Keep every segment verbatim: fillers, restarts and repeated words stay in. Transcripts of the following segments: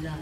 blood.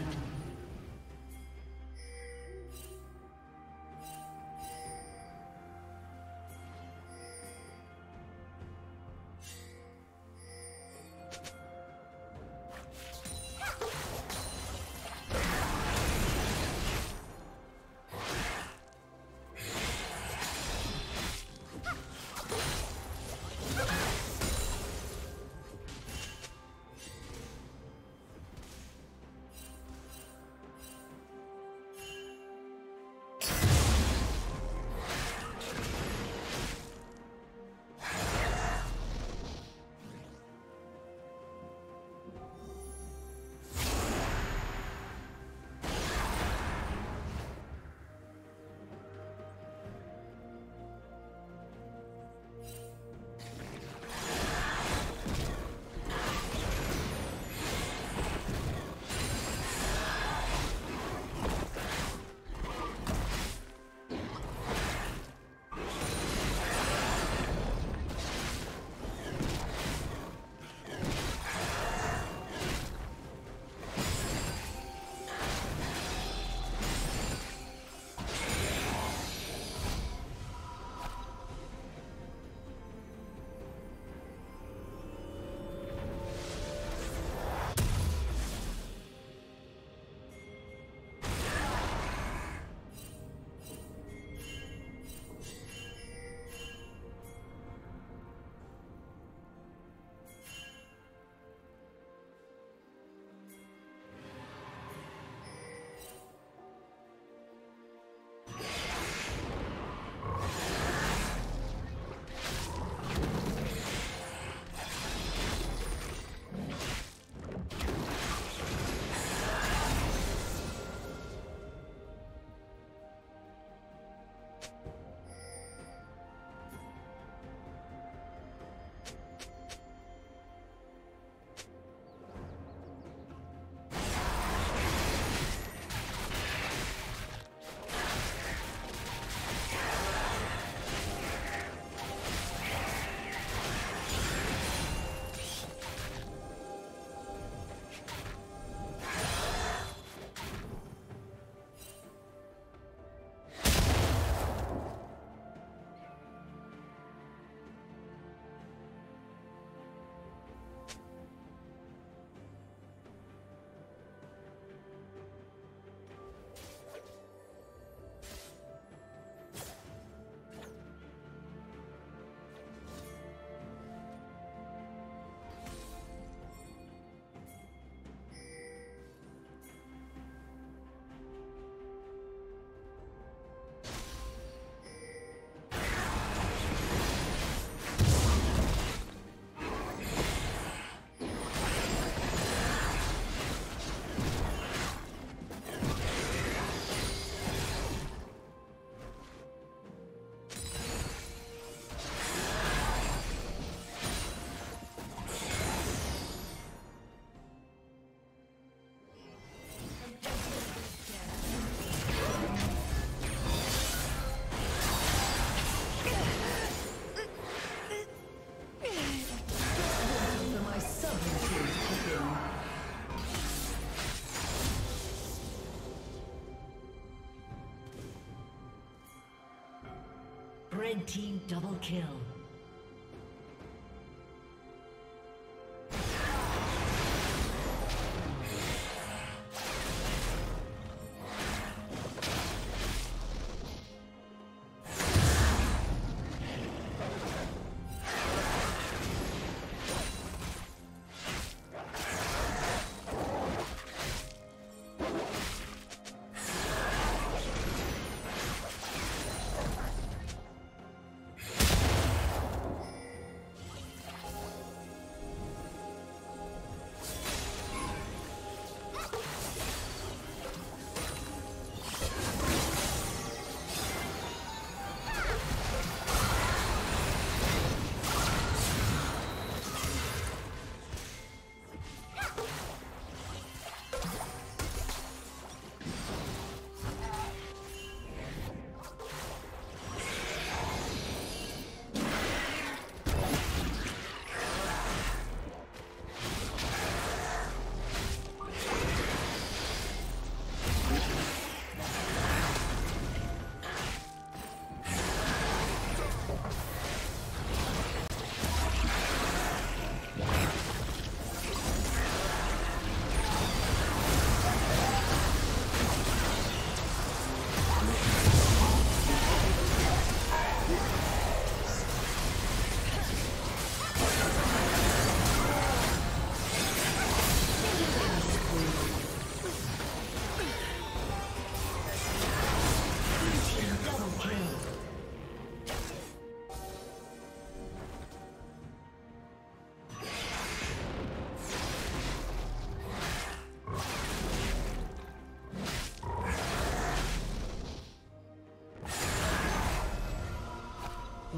Red team double kill.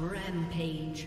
Rampage.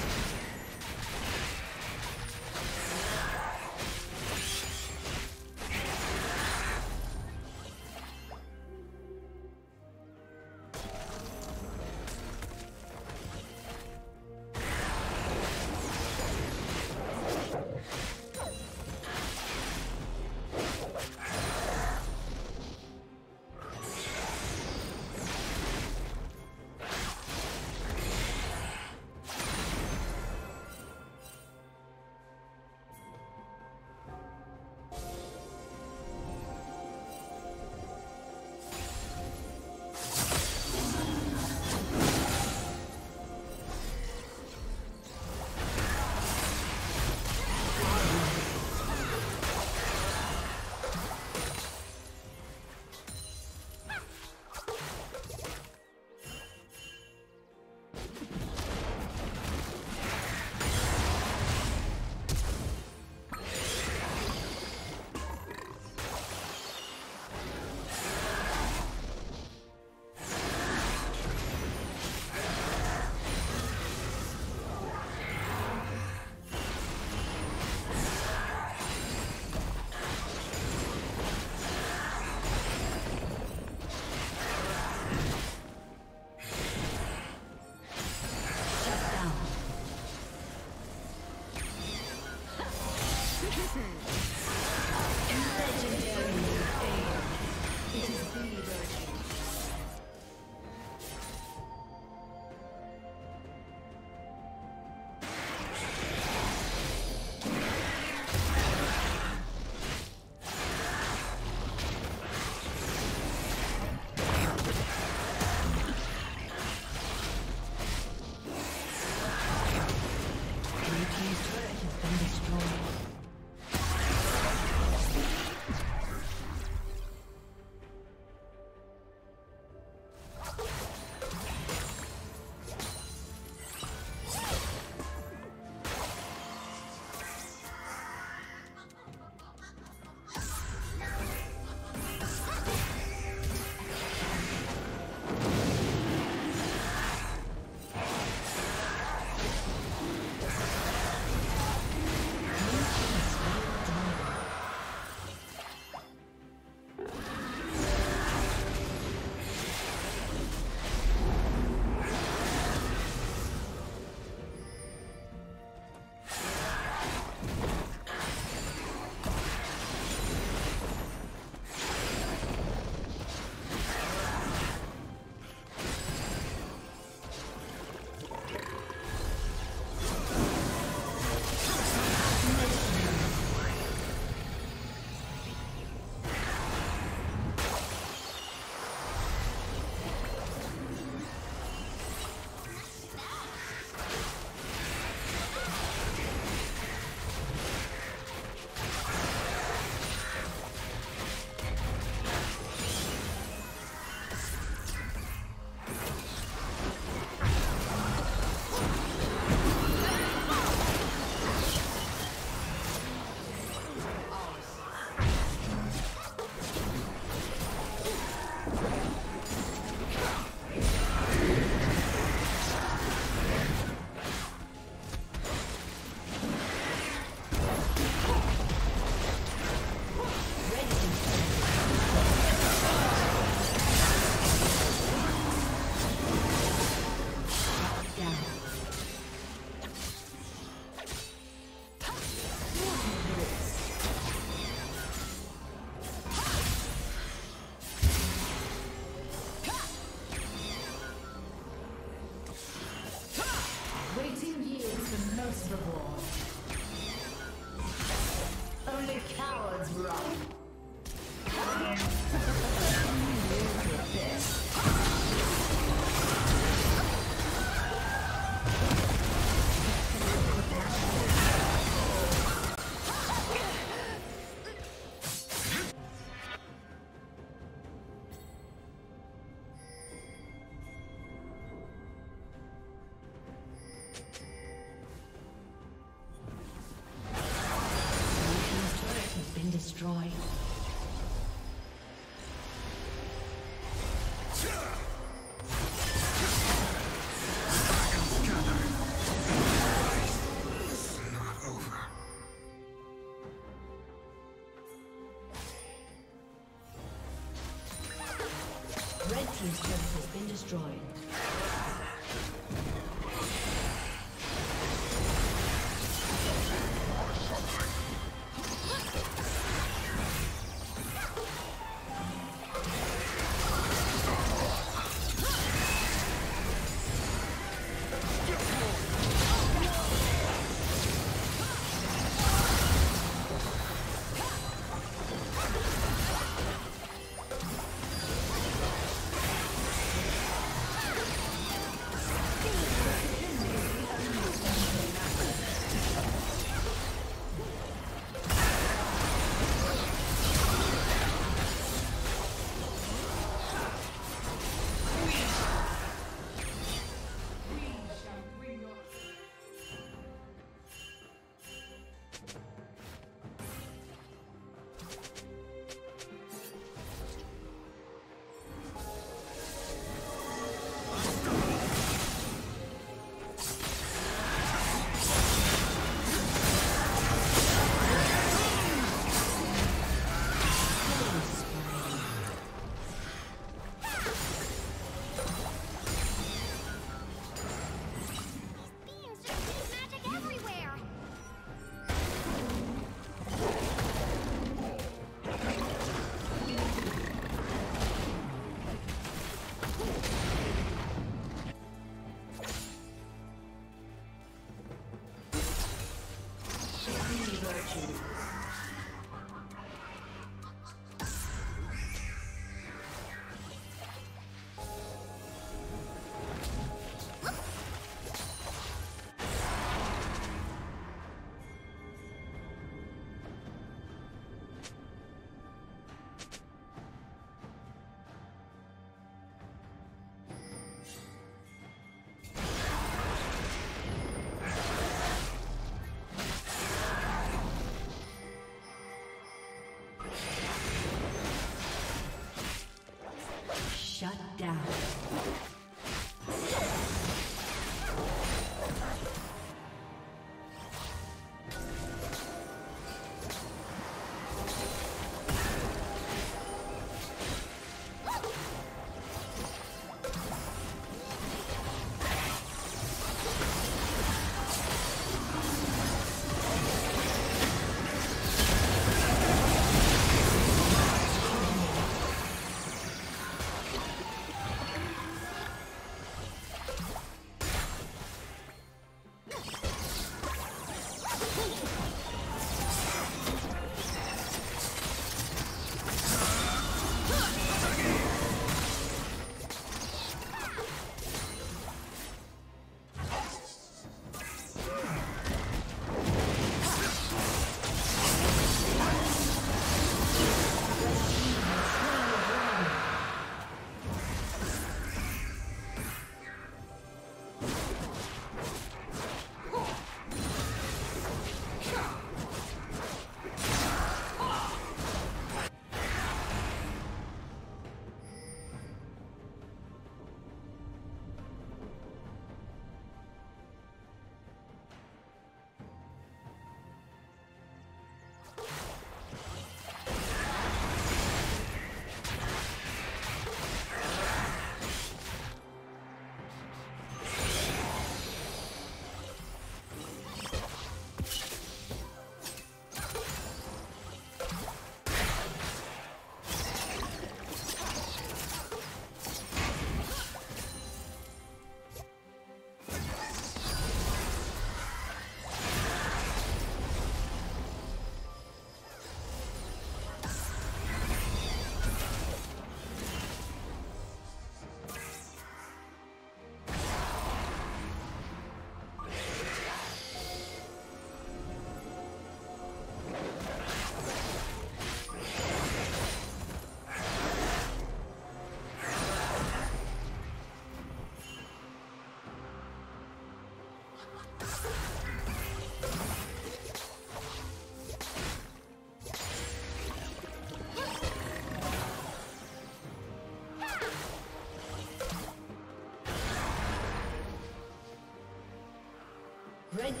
Red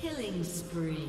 Killing spree.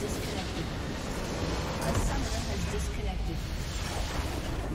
Disconnected. A summoner has disconnected.